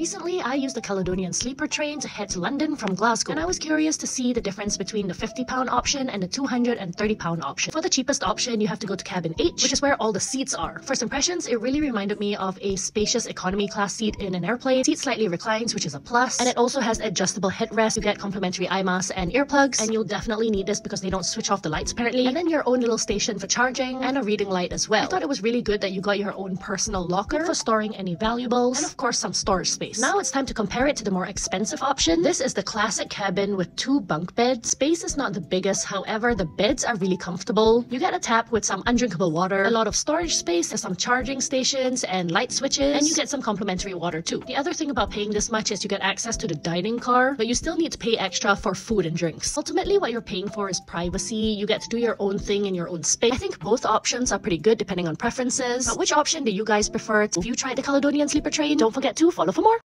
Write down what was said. Recently, I used the Caledonian sleeper train to head to London from Glasgow, and I was curious to see the difference between the £50 option and the £230 option. For the cheapest option, you have to go to cabin H, which is where all the seats are. First impressions, it really reminded me of a spacious economy class seat in an airplane. Seat slightly reclines, which is a plus, and it also has adjustable headrest. You get complimentary eye masks and earplugs, and you'll definitely need this because they don't switch off the lights apparently. And then your own little station for charging and a reading light as well. I thought it was really good that you got your own personal locker for storing any valuables and of course some storage space. Now it's time to compare it to the more expensive option. This is the classic cabin with two bunk beds. Space is not the biggest, however the beds are really comfortable. You get a tap with some undrinkable water, a lot of storage space, there's some charging stations and light switches, and you get some complimentary water too. The other thing about paying this much is you get access to the dining car, but you still need to pay extra for food and drinks. Ultimately what you're paying for is privacy. You get to do your own thing in your own space. I think both options are pretty good depending on preferences, but which option do you guys prefer? If you tried the Caledonian sleeper train, don't forget to follow for more.